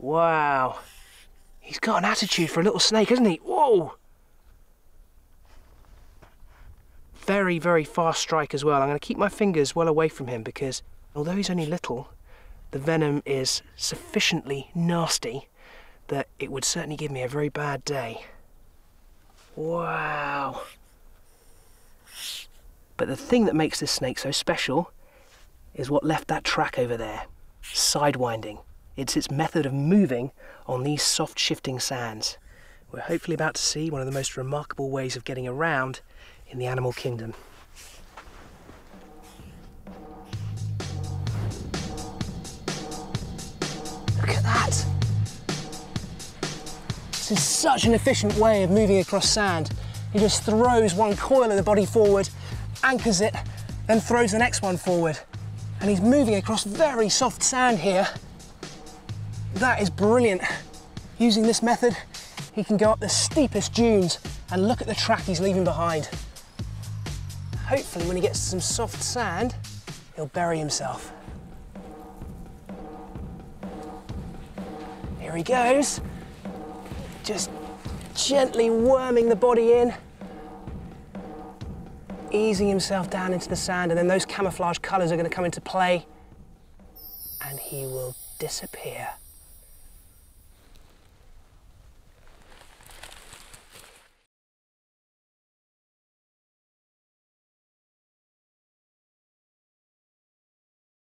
Wow. He's got an attitude for a little snake, hasn't he? Whoa! Very, very fast strike as well. I'm going to keep my fingers well away from him because although he's only little, the venom is sufficiently nasty that it would certainly give me a very bad day. Wow. But the thing that makes this snake so special is what left that track over there, sidewinding. It's its method of moving on these soft shifting sands. We're hopefully about to see one of the most remarkable ways of getting around in the animal kingdom. Look at that! This is such an efficient way of moving across sand. He just throws one coil of the body forward, anchors it, then throws the next one forward. And he's moving across very soft sand here. That is brilliant. Using this method, he can go up the steepest dunes and look at the track he's leaving behind. Hopefully, when he gets to some soft sand, he'll bury himself. Here he goes. Just gently worming the body in, easing himself down into the sand, and then those camouflage colours are going to come into play, and he will disappear.